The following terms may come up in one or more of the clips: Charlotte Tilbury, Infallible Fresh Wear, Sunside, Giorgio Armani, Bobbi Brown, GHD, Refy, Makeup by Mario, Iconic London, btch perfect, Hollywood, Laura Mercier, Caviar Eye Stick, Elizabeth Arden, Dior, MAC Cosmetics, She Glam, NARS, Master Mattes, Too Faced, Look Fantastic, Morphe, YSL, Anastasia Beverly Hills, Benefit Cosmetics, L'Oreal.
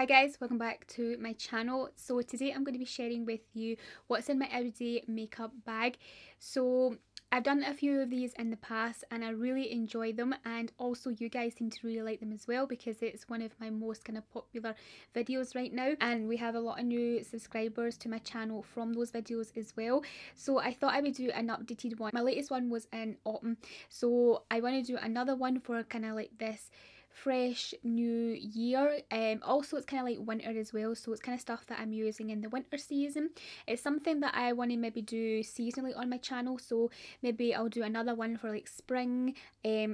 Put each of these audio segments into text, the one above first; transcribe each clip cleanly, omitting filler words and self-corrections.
Hi guys, welcome back to my channel. So today I'm going to be sharing with you what's in my everyday makeup bag. So I've done a few of these in the past and I really enjoy them, and also you guys seem to really like them as well because it's one of my most kind of popular videos right now, and we have a lot of new subscribers to my channel from those videos as well. So I thought I would do an updated one. My latest one was in autumn, so I want to do another one for kind of like this fresh new year. Also it's kind of like winter as well, so it's kind of stuff that I'm using in the winter season. It's something that I want to maybe do seasonally on my channel, so maybe I'll do another one for like spring,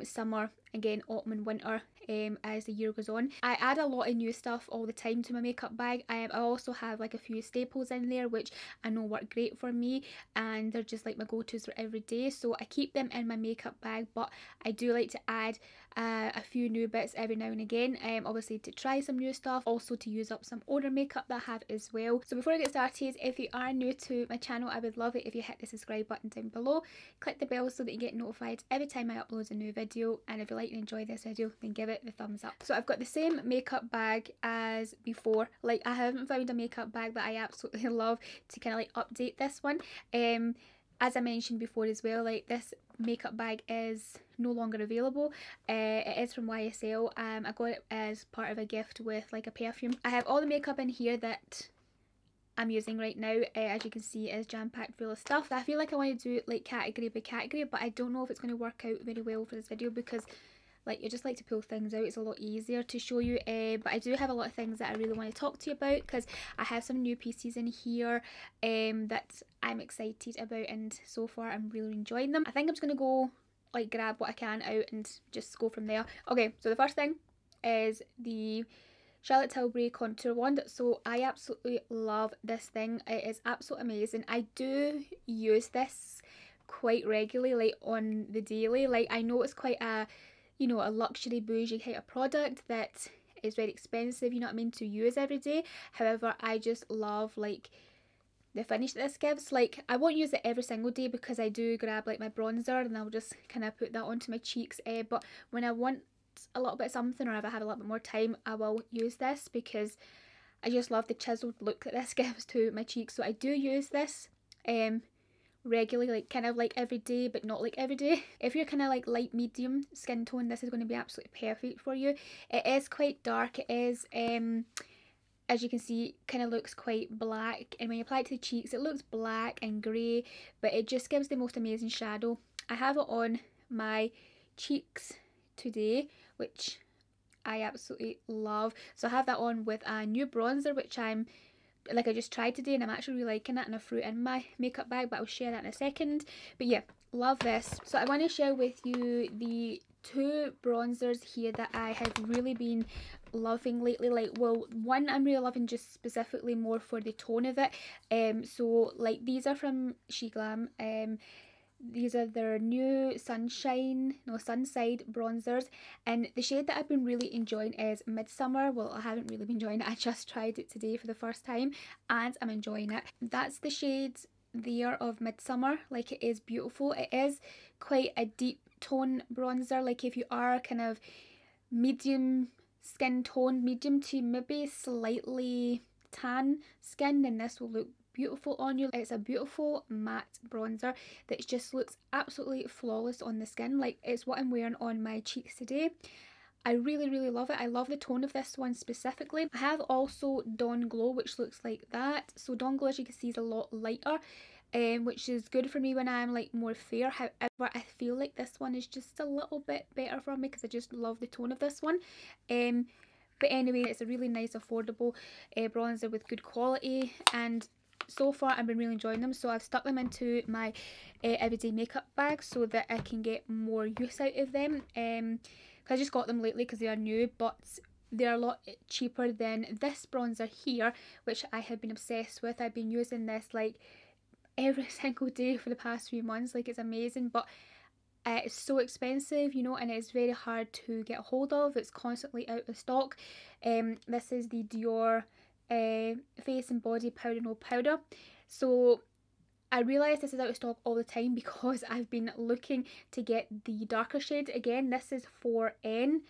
summer, again autumn and winter as the year goes on. I add a lot of new stuff all the time to my makeup bag. I also have like a few staples in there which I know work great for me, and they're just like my go-tos for every day, so I keep them in my makeup bag, but I do like to add a few new bits every now and again, obviously to try some new stuff, also to use up some older makeup that I have as well. So before I get started, if you are new to my channel, I would love it if you hit the subscribe button down below, click the bell so that you get notified every time I upload a new video, and if you like and enjoy this video then give it the thumbs up. So I've got the same makeup bag as before. Like, I haven't found a makeup bag that I absolutely love to kind of like update this one. As I mentioned before as well, like, this makeup bag is no longer available. It is from YSL. I got it as part of a gift with like a perfume. I have all the makeup in here that I'm using right now. As you can see, is jam-packed full of stuff. I feel like I want to do like category by category, but I don't know if it's going to work out very well for this video because like you just like to pull things out, it's a lot easier to show you. But I do have a lot of things that I really want to talk to you about because I have some new pieces in here that I'm excited about, and so far I'm really enjoying them. I think I'm just going to go like grab what I can out and just go from there. Okay, so the first thing is the Charlotte Tilbury contour wand. So I absolutely love this thing. It is absolutely amazing. I do use this quite regularly, like on the daily. Like, I know it's quite a, you know, a luxury bougie kind of product that is very expensive, you know what I mean, to use every day. However, I just love like the finish that this gives. Like, I won't use it every single day because I do grab like my bronzer and I'll just kind of put that onto my cheeks, but when I want a little bit of something, or if I have a little bit more time, I will use this because I just love the chiseled look that this gives to my cheeks. So I do use this regularly, like kind of like every day, but not like every day. If you're kind of like light medium skin tone, this is going to be absolutely perfect for you. It is quite dark. It is, as you can see, kind of looks quite black, and when you apply it to the cheeks it looks black and grey, but it just gives the most amazing shadow. I have it on my cheeks today, which I absolutely love. So I have that on with a new bronzer which I'm like, I just tried today and I'm actually really liking it, and I threw it in my makeup bag, but I'll share that in a second. But yeah, love this. So I want to share with you the two bronzers here that I have really been loving lately. Like, well, one I'm really loving just specifically more for the tone of it. So like, these are from She Glam. These are their new Sunside bronzers, and the shade that I've been really enjoying is Midsummer. Well, I haven't really been enjoying it, I just tried it today for the first time and I'm enjoying it. That's the shade there of Midsummer. Like, it is beautiful. It is quite a deep tone bronzer. Like, if you are kind of medium skin tone, medium to maybe slightly tan skin, then this will look beautiful on you. It's a beautiful matte bronzer that just looks absolutely flawless on the skin. Like, it's what I'm wearing on my cheeks today. I really, really love it. I love the tone of this one specifically. I have also Dawn Glow, which looks like that. So Dawn Glow, as you can see, is a lot lighter, which is good for me when I'm like more fair. However, I feel like this one is just a little bit better for me because I just love the tone of this one. But anyway, it's a really nice, affordable bronzer with good quality, and so far I've been really enjoying them. So I've stuck them into my everyday makeup bag so that I can get more use out of them. I just got them lately because they are new, but they're a lot cheaper than this bronzer here, which I have been obsessed with. I've been using this like every single day for the past few months. Like, it's amazing, but it's so expensive, you know, and it's very hard to get hold of. It's constantly out of stock. This is the Dior face and body powder no powder. So I realise this is out of stock all the time because I've been looking to get the darker shade again. This is 4N.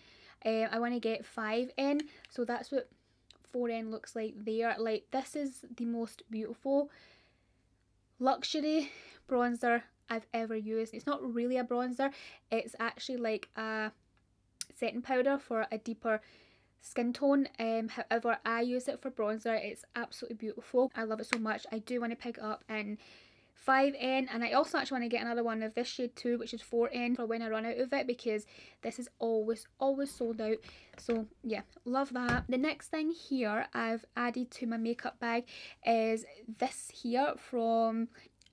I want to get 5N, so that's what 4N looks like there. Like, this is the most beautiful luxury bronzer I've ever used. It's not really a bronzer, it's actually like a setting powder for a deeper skin tone. However, I use it for bronzer. It's absolutely beautiful. I love it so much. I do want to pick up in 5N, and I also actually want to get another one of this shade too, which is 4N, for when I run out of it, because this is always sold out. So yeah, love that. The next thing here I've added to my makeup bag is this here from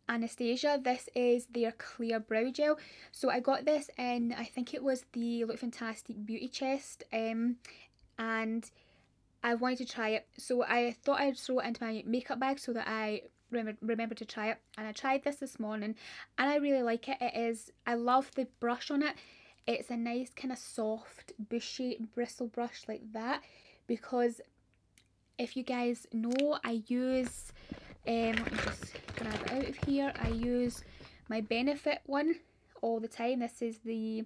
Anastasia. This is their clear brow gel. So I got this in, I think it was the Look Fantastic Beauty Chest, and I wanted to try it, so I thought I'd throw it into my makeup bag so that I remember to try it. And I tried this morning and I really like it. It is, I love the brush on it. It's a nice kind of soft bushy bristle brush like that, because if you guys know, I use let me just grab it out of here. I use my Benefit one all the time. This is the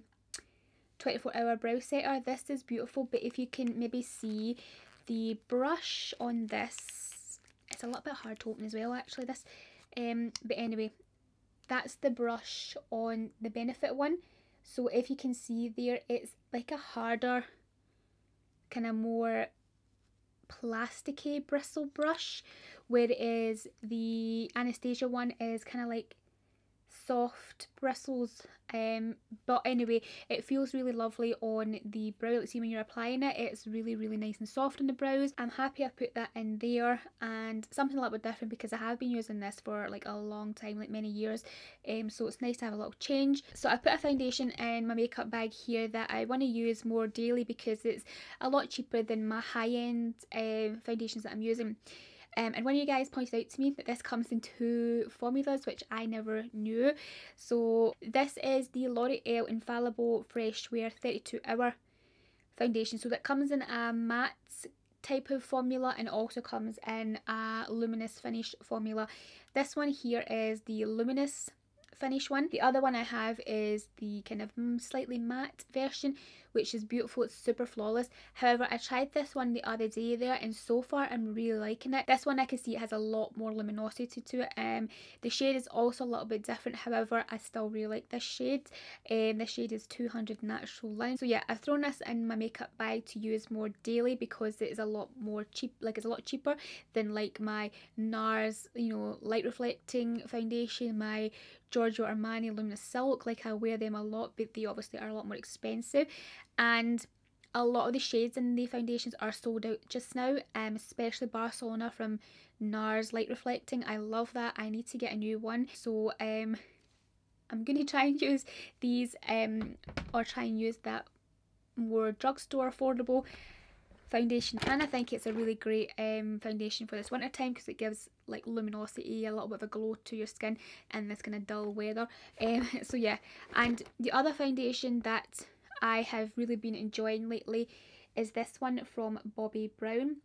24-hour brow setter. This is beautiful, but if you can maybe see the brush on this, it's a little bit hard to open as well actually, this, but anyway, that's the brush on the Benefit one. So if you can see there, it's like a harder kind of more plasticky bristle brush, whereas the Anastasia one is kind of like soft bristles, but anyway, it feels really lovely on the brow. Let's see when you're applying it, it's really nice and soft on the brows. I'm happy I put that in there, and something a little bit different, because I have been using this for like a long time, like many years, so it's nice to have a little change. So I put a foundation in my makeup bag here that I want to use more daily, because it's a lot cheaper than my high-end foundations that I'm using. And one of you guys pointed out to me that this comes in two formulas, which I never knew. So this is the L'Oreal Infallible Fresh Wear 32-hour foundation. So that comes in a matte type of formula, and also comes in a luminous finish formula. This one here is the luminous finish one. The other one I have is the kind of slightly matte version, which is beautiful. It's super flawless. However, I tried this one the other day there, and so far I'm really liking it. This one I can see it has a lot more luminosity to it. The shade is also a little bit different, however I still really like this shade, and the shade is 200 Natural Line. So yeah, I've thrown this in my makeup bag to use more daily, because it is a lot more cheap, like it's a lot cheaper than like my NARS, you know, light reflecting foundation, my Giorgio Armani Luminous Silk. Like, I wear them a lot, but they obviously are a lot more expensive, and a lot of the shades in the foundations are sold out just now, especially Barcelona from NARS Light Reflecting. I love that. I need to get a new one. So I'm going to try and use these, or try and use that more drugstore affordable foundation. And I think it's a really great foundation for this winter time, because it gives like luminosity, a little bit of a glow to your skin in this kind of dull weather. So yeah, and the other foundation that I have really been enjoying lately is this one from Bobbi Brown.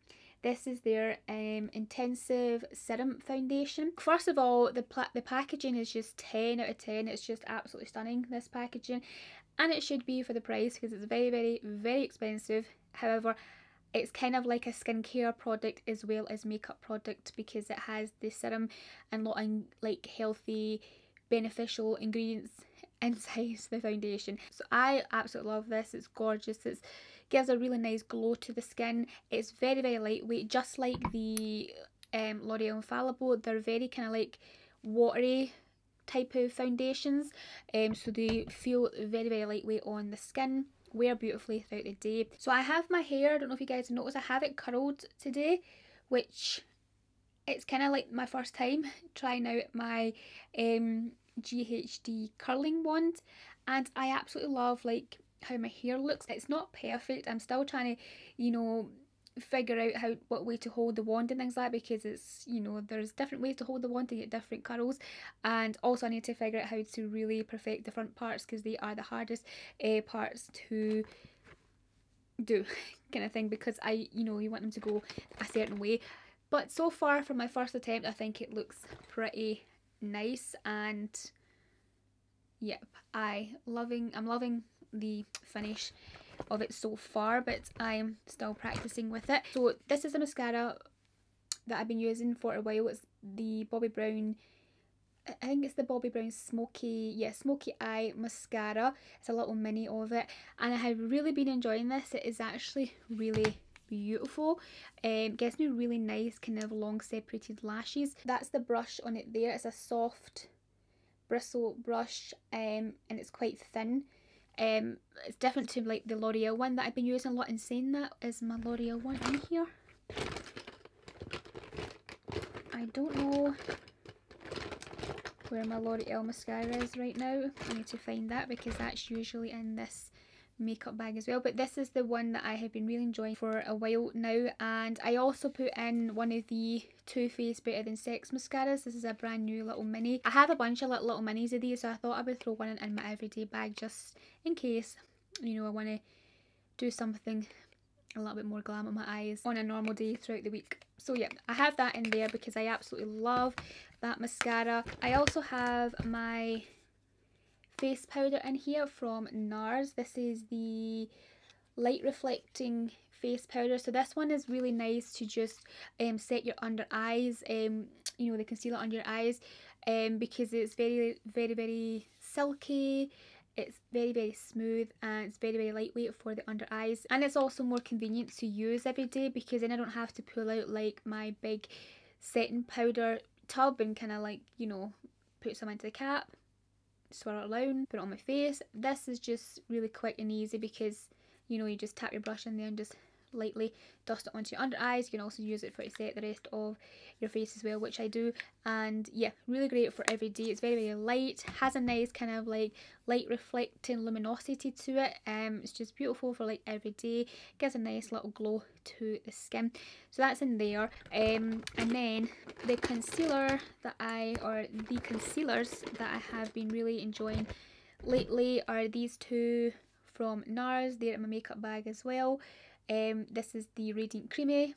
This is their Intensive Serum Foundation. First of all, the packaging is just 10 out of 10. It's just absolutely stunning, this packaging, and it should be for the price, because it's very expensive. However, it's kind of like a skincare product as well as makeup product, because it has the serum and lot of like healthy beneficial ingredients inside the foundation. So I absolutely love this. It's gorgeous. It gives a really nice glow to the skin. It's very lightweight, just like the L'Oreal Infallible. They're very kind of like watery type of foundations, so they feel very lightweight on the skin, wear beautifully throughout the day. So I have my hair, I don't know if you guys noticed, I have it curled today, which it's kind of like my first time trying out my GHD curling wand, and I absolutely love like how my hair looks. It's not perfect, I'm still trying to, you know, figure out what way to hold the wand and things like that, because it's, you know, there's different ways to hold the wand to get different curls, and also I need to figure out how to really perfect the front parts, because they are the hardest parts to do kind of thing, because I, you know, you want them to go a certain way. But so far from my first attempt, I think it looks pretty nice, and yep, I'm loving the finish of it so far, but I'm still practicing with it. So this is a mascara that I've been using for a while. It's the Bobbi Brown, I think it's the Bobbi Brown Smoky, yeah, Smoky Eye Mascara. It's a little mini of it, and I have really been enjoying this. It is actually really beautiful. Gives me really nice kind of long separated lashes. That's the brush on it there. It's a soft bristle brush, and it's quite thin. It's different to like the L'Oreal one that I've been using a lot. And saying that, is my L'Oreal one in here? I don't know where my L'Oreal mascara is right now. I need to find that, because that's usually in this makeup bag as well. But this is the one that I have been really enjoying for a while now. And I also put in one of the Too Faced Better Than Sex mascaras. This is a brand new little mini. I have a bunch of little minis of these, so I thought I would throw one in my everyday bag, just in case, you know, I want to do something a little bit more glam on my eyes on a normal day throughout the week. So yeah, I have that in there because I absolutely love that mascara. I also have my face powder in here from NARS. This is the light reflecting face powder. So this one is really nice to just set your under eyes, you know, the concealer under your eyes, because it's very, very silky. It's very, very smooth, and it's very, very lightweight for the under eyes. And it's also more convenient to use every day, because then I don't have to pull out like my big setting powder tub and kind of like, you know, put some into the cap, swirl it around, put it on my face. This is just really quick and easy, because, you know, you just tap your brush in there and just lightly dust it onto your under eyes. You can also use it for to set the rest of your face as well, which I do. And yeah, really great for every day. It's very, very light, has a nice kind of like light reflecting luminosity to it. It's just beautiful for like every day. Gives a nice little glow to the skin. So that's in there. And then the concealer that I, or the concealers that I have been really enjoying lately are these two from NARS. They're in my makeup bag as well. This is the Radiant Creamy,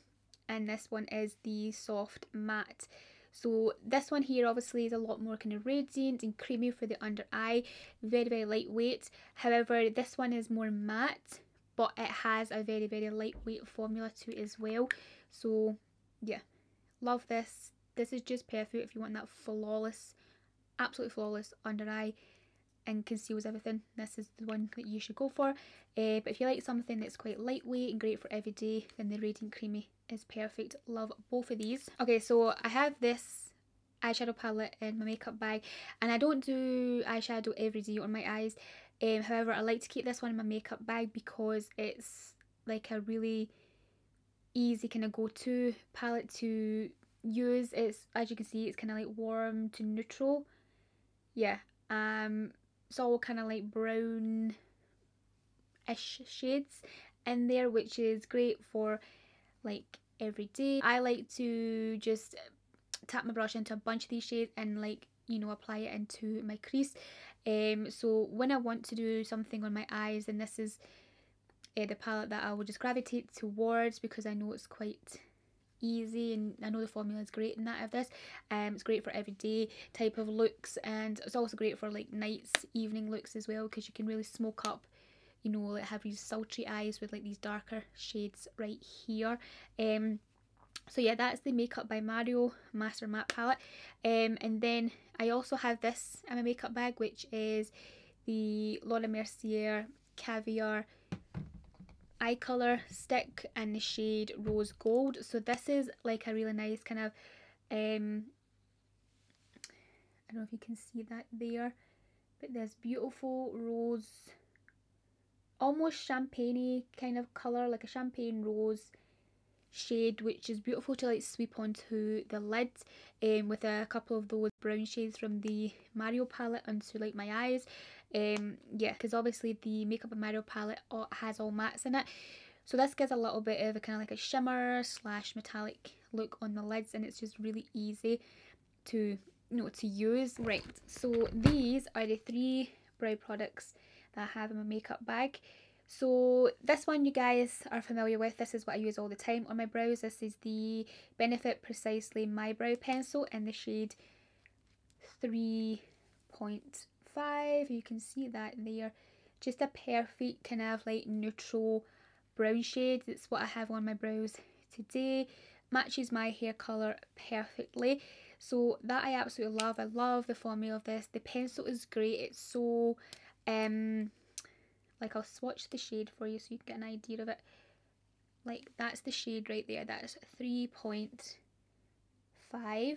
and this one is the Soft Matte. So this one here obviously is a lot more kind of radiant and creamy for the under eye, very, very lightweight. However, this one is more matte, but it has a very, very lightweight formula to it as well. So yeah, love this. This is just perfect if you want that flawless, absolutely flawless under eye, and conceals everything. This is the one that you should go for. But if you like something that's quite lightweight and great for every day, then the Radiant Creamy is perfect. Love both of these. Okay, so I have this eyeshadow palette in my makeup bag, and I don't do eyeshadow every day on my eyes. However, I like to keep this one in my makeup bag because it's like a really easy kind of go-to palette to use. It's, as you can see, it's kind of like warm to neutral. Yeah, it's all kind of like brown-ish shades in there, which is great for like every day. I like to just tap my brush into a bunch of these shades and like, you know, apply it into my crease. So when I want to do something on my eyes, then this is the palette that I will just gravitate towards, because I know it's quite easy and I know the formula is great in that of this. It's great for everyday type of looks, and it's also great for like nights, evening looks as well, because you can really smoke up, you know, like have these sultry eyes with like these darker shades right here. So yeah, that's the Makeup by Mario Master Matte palette. And then I also have this in my makeup bag, which is the Laura Mercier Caviar Eye Colour Stick in the shade Rose Gold. So this is like a really nice kind of, I don't know if you can see that there, but this beautiful rose, almost champagne-y kind of colour, like a champagne rose shade, which is beautiful to like sweep onto the lid, with a couple of those brown shades from the Mario palette onto like my eyes. Yeah, because obviously the Makeup by Mario palette has all mattes in it, so this gives a little bit of a kind of like a shimmer slash metallic look on the lids, and it's just really easy to, you know, to use. Right, so these are the three brow products that I have in my makeup bag. So this one you guys are familiar with. This is what I use all the time on my brows. This is the Benefit Precisely My Brow Pencil in the shade 3.5. You can see that there. just a perfect kind of like neutral brown shade. That's what I have on my brows today. Matches my hair colour perfectly, so that I absolutely love. I love the formula of this. The pencil is great. It's so like, I'll swatch the shade for you so you can get an idea of it. Like, that's the shade right there. That is 3.5.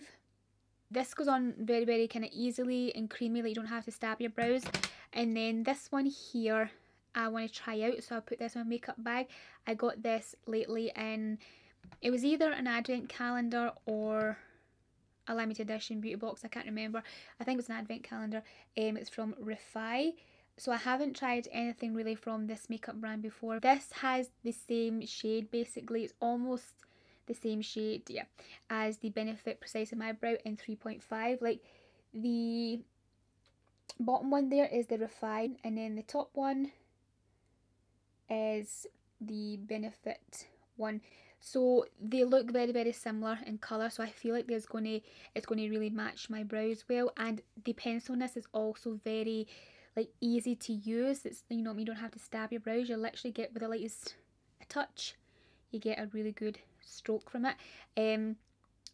This goes on very, very kind of easily and creamy, like you don't have to stab your brows. And then this one here I want to try out, so I'll put this in my makeup bag. I got this lately and it was either an advent calendar or a limited edition beauty box, I can't remember. I think it was an advent calendar. It's from Refy. So I haven't tried anything really from this makeup brand before. This has the same shade basically. It's almost the same shade, yeah, as the Benefit Precise My Brow in 3.5. Like, the bottom one there is the Refine, and then the top one is the Benefit one. So they look very, very similar in colour, so I feel like there's going to, it's going to really match my brows well. And the pencilness is also very like easy to use. It's, you know, you don't have to stab your brows. You literally get, with the lightest touch, you get a really good stroke from it.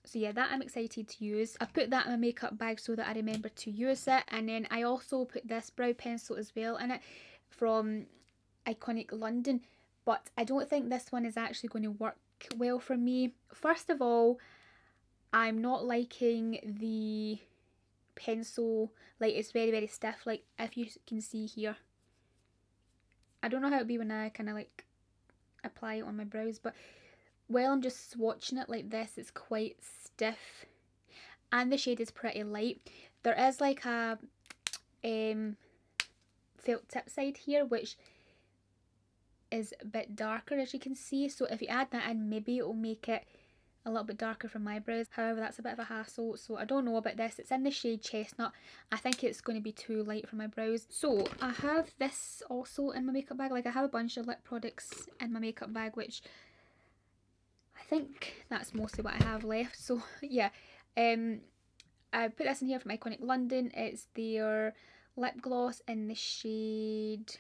So yeah, that I'm excited to use. I put that in my makeup bag so that I remember to use it. And then I also put this brow pencil as well in it from Iconic London, but I don't think this one is actually going to work well for me. First of all, I'm not liking the pencil, like it's very, very stiff. Like, if you can see here, I don't know how it'd be when I kind of like apply it on my brows, but while I'm just swatching it like this, it's quite stiff and the shade is pretty light. There is like a felt tip side here which is a bit darker, as you can see, so if you add that in, maybe it'll make it a little bit darker for my brows. However, that's a bit of a hassle, so I don't know about this. It's in the shade Chestnut. I think it's going to be too light for my brows. So I have this also in my makeup bag. Like, I have a bunch of lip products in my makeup bag, which I think that's mostly what I have left. So yeah, I put this in here from Iconic London. It's their lip gloss in the shade,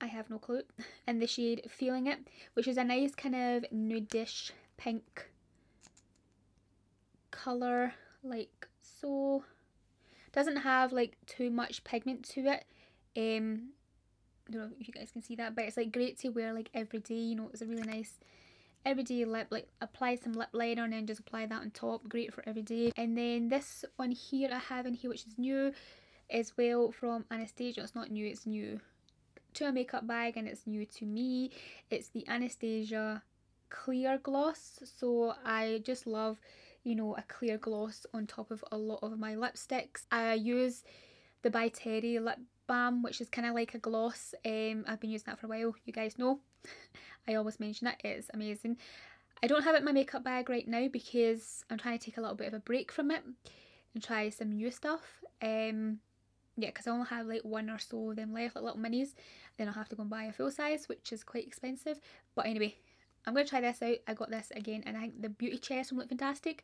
I have no clue, in the shade Feeling It, which is a nice kind of nudish pink colour, like so. Doesn't have like too much pigment to it. I don't know if you guys can see that, but it's like great to wear like every day, you know. It's a really nice everyday lip, like apply some lip liner and then just apply that on top. Great for every day. And then this one here I have in here, which is new as well, from Anastasia. It's not new, it's new to a makeup bag and it's new to me. It's the Anastasia clear gloss. So I just love, you know, a clear gloss on top of a lot of my lipsticks. I use the By Terry lip balm, which is kind of like a gloss. I've been using that for a while, you guys know. I always mention it, it's amazing. I don't have it in my makeup bag right now because I'm trying to take a little bit of a break from it and try some new stuff. Yeah, because I only have like one or so of them left, like little minis. Then I'll have to go and buy a full size, which is quite expensive. But anyway, I'm going to try this out. I got this again, and I think the Beauty Chest from Look Fantastic.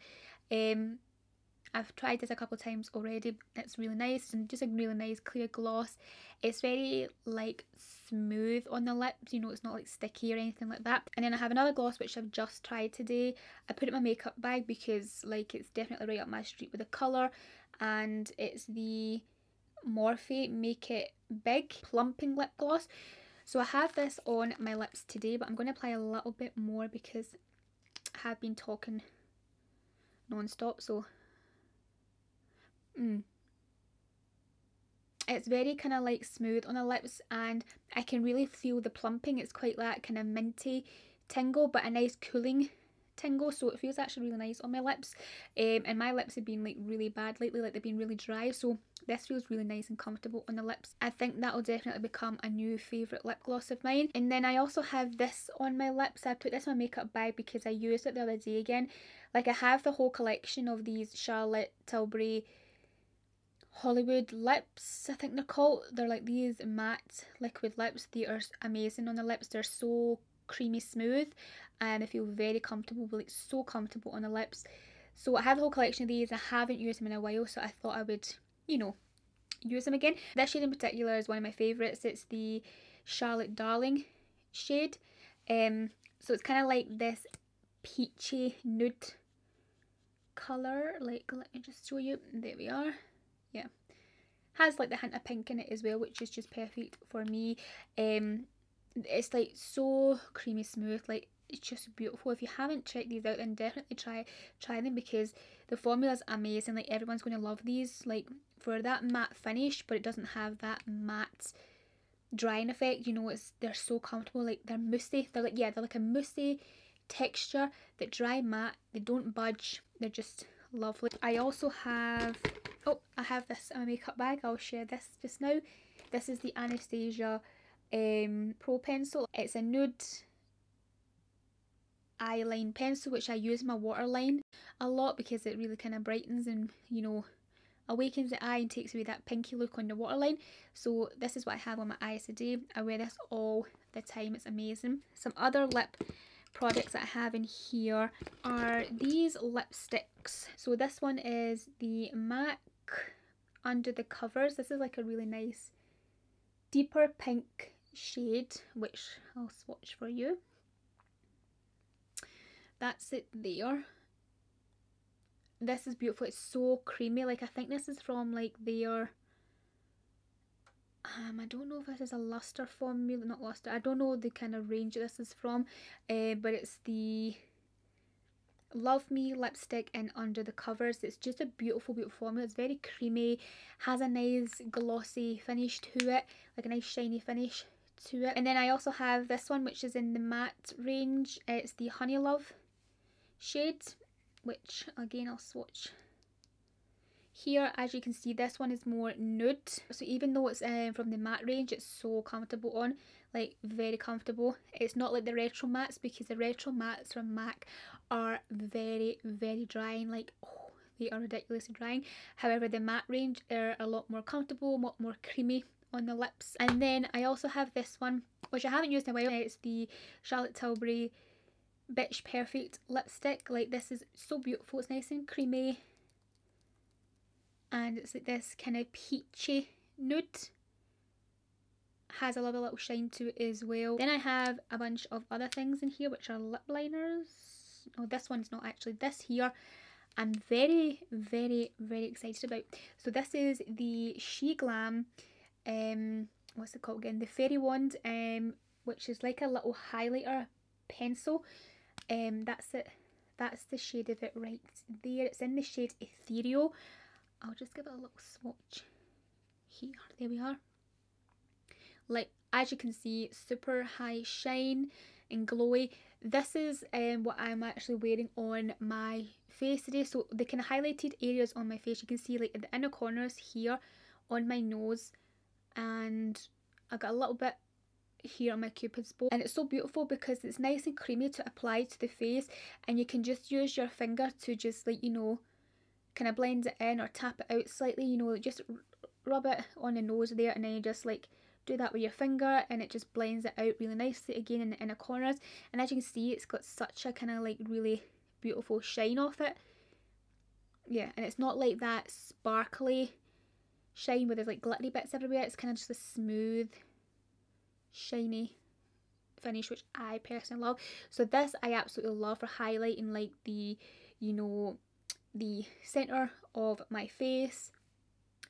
I've tried this a couple of times already. It's really nice, and just a really nice clear gloss. It's very like smooth on the lips, you know, it's not like sticky or anything like that. And then I have another gloss which I've just tried today. I put it in my makeup bag because like it's definitely right up my street with the colour, and it's the Morphe Make It Big Plumping Lip Gloss. So I have this on my lips today, but I'm going to apply a little bit more because I have been talking non-stop. So it's very kind of like smooth on the lips, and I can really feel the plumping. It's quite that kind of minty tingle, but a nice cooling tingle, so it feels actually really nice on my lips. And my lips have been like really bad lately, like they've been really dry, so this feels really nice and comfortable on the lips. I think that'll definitely become a new favourite lip gloss of mine. And then I also have this on my lips. I took this in my makeup bag because I used it the other day again. Like, I have the whole collection of these Charlotte Tilbury Hollywood lips, I think they're called. They're like these matte liquid lips. They are amazing on the lips. They're so creamy smooth and I feel very comfortable, like so comfortable on the lips. So I have the whole collection of these. I haven't used them in a while, so I thought I would, you know, use them again. This shade in particular is one of my favourites. It's the Charlotte Darling shade. So it's kind of like this peachy nude colour. Like, let me just show you. There we are. Yeah. Has like the hint of pink in it as well, which is just perfect for me. It's like so creamy smooth, like it's just beautiful. If you haven't checked these out, then definitely try them, because the formula is amazing. Like, everyone's going to love these, like, for that matte finish, but it doesn't have that matte drying effect, you know. It's, they're so comfortable, like they're moussey, they're like, yeah, they're like a moussey texture, the dry matte, they don't budge, they're just lovely. I also have, oh, I have this in my makeup bag, I'll share this just now. This is the Anastasia Pro pencil. It's a nude eyeline pencil, which I use my waterline a lot because it really kind of brightens and, you know, awakens the eye and takes away that pinky look on the waterline. So this is what I have on my eyes today. I wear this all the time, it's amazing. Some other lip products that I have in here are these lipsticks. So this one is the MAC Under the Covers. This is like a really nice deeper pink shade, which I'll swatch for you. That's it there. This is beautiful, it's so creamy. Like, I think this is from like their I don't know if this is a luster formula, not luster, I don't know the kind of range this is from, but it's the Love Me lipstick and Under the Covers. It's just a beautiful, beautiful formula. It's very creamy, has a nice glossy finish to it, like a nice shiny finish to it. And then I also have this one, which is in the matte range. It's the Honey Love shade, which again I'll swatch here. As you can see, this one is more nude, so even though it's from the matte range, it's so comfortable on, like very comfortable. It's not like the retro mattes, because the retro mattes from MAC are very drying, like, oh, they are ridiculously drying. However, the matte range are a lot more comfortable, a lot more creamy on the lips. And then I also have this one, which I haven't used in a while. It's the Charlotte Tilbury Bitch Perfect lipstick. Like, this is so beautiful, it's nice and creamy, and it's like this kind of peachy nude, has a lovely little shine to it as well. Then I have a bunch of other things in here, which are lip liners. Oh, this one's not actually, this here I'm very excited about. So this is the She Glam, what's it called again, the Fairy Wand, which is like a little highlighter pencil. That's it, that's the shade of it right there. It's in the shade Ethereal. I'll just give it a little swatch here. There we are. Like, as you can see, super high shine and glowy. This is what I'm actually wearing on my face today. So the kind of highlighted areas on my face, you can see like the inner corners here on my nose, and I got a little bit here on my cupid's bow. And it's so beautiful because it's nice and creamy to apply to the face, and you can just use your finger to just, like, you know, kind of blend it in or tap it out slightly, you know, just rub it on the nose there, and then you just like do that with your finger, and it just blends it out really nicely again in the inner corners. And as you can see, it's got such a kind of like really beautiful shine off it. Yeah, and it's not like that sparkly shine where there's like glittery bits everywhere. It's kind of just a smooth shiny finish, which I personally love. So this I absolutely love for highlighting, like, the, you know, the center of my face.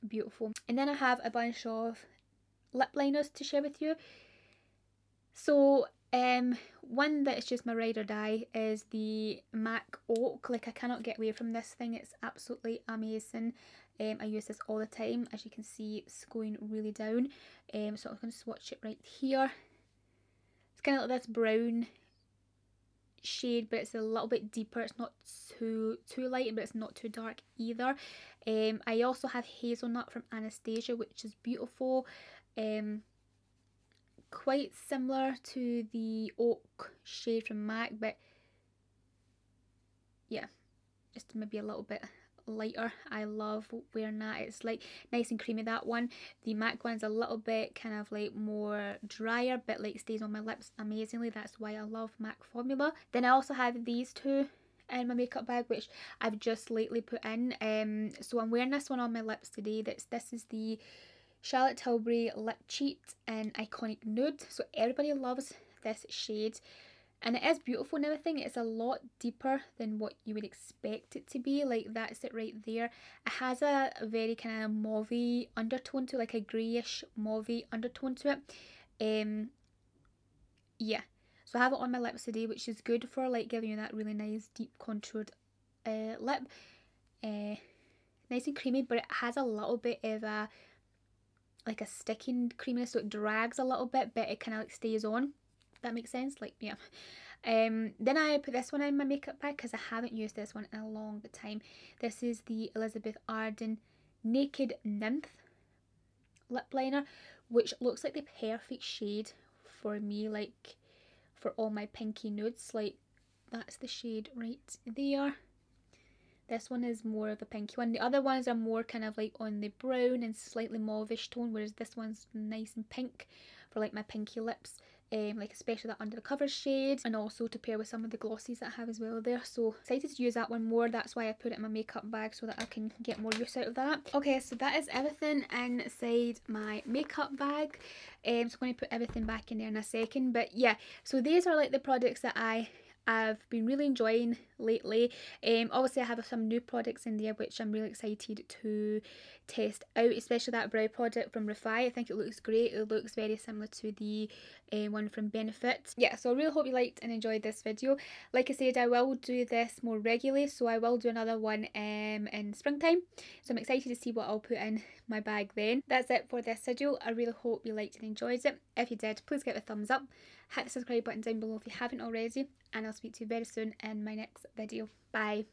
Beautiful. And then I have a bunch of lip liners to share with you. So one that is just my ride or die is the MAC Oak. Like, I cannot get away from this thing, it's absolutely amazing. I use this all the time. As you can see, it's going really down. So I'm going to swatch it right here. It's kind of like this brown shade, but it's a little bit deeper. It's not too light, but it's not too dark either. I also have Hazelnut from Anastasia, which is beautiful. Quite similar to the Oak shade from MAC, but yeah, just maybe a little bit lighter. I love wearing that. It's like nice and creamy, that one. The MAC one's a little bit kind of like more drier, but like stays on my lips amazingly. That's why I love MAC formula. Then I also have these two in my makeup bag, which I've just lately put in. So I'm wearing this one on my lips today. This is the Charlotte Tilbury Lip Cheat in Iconic Nude. So everybody loves this shade. And it is beautiful and everything. It's a lot deeper than what you would expect it to be. Like, that's it right there. It has a very kind of mauve undertone to, like a greyish mauve undertone to it. Yeah. So I have it on my lips today, which is good for like giving you that really nice deep contoured lip. Nice and creamy, but it has a little bit of a like a sticking creaminess, so it drags a little bit, but it kind of like stays on. That makes sense, like, yeah. Then I put this one in my makeup bag because I haven't used this one in a long time. This is the Elizabeth Arden Naked Nymph lip liner, which looks like the perfect shade for me, like for all my pinky nudes. Like, that's the shade right there. This one is more of a pinky one. The other ones are more kind of like on the brown and slightly mauve-ish tone, whereas this one's nice and pink for like my pinky lips. Like especially that under the cover shade, and also to pair with some of the glosses that I have as well there. So excited to use that one more. That's why I put it in my makeup bag, so that I can get more use out of that. Okay, so that is everything inside my makeup bag. So I'm going to put everything back in there in a second. But yeah, so these are like the products that I've been really enjoying lately. Obviously I have some new products in there which I'm really excited to test out, especially that brow product from Refy. I think it looks great. It looks very similar to the one from Benefit. Yeah, so I really hope you liked and enjoyed this video. Like I said, I will do this more regularly, so I will do another one in springtime. So I'm excited to see what I'll put in my bag then. That's it for this video. I really hope you liked and enjoyed it. If you did, please give it a thumbs up. Hit the subscribe button down below if you haven't already, and I'll speak to you very soon in my next video. Bye!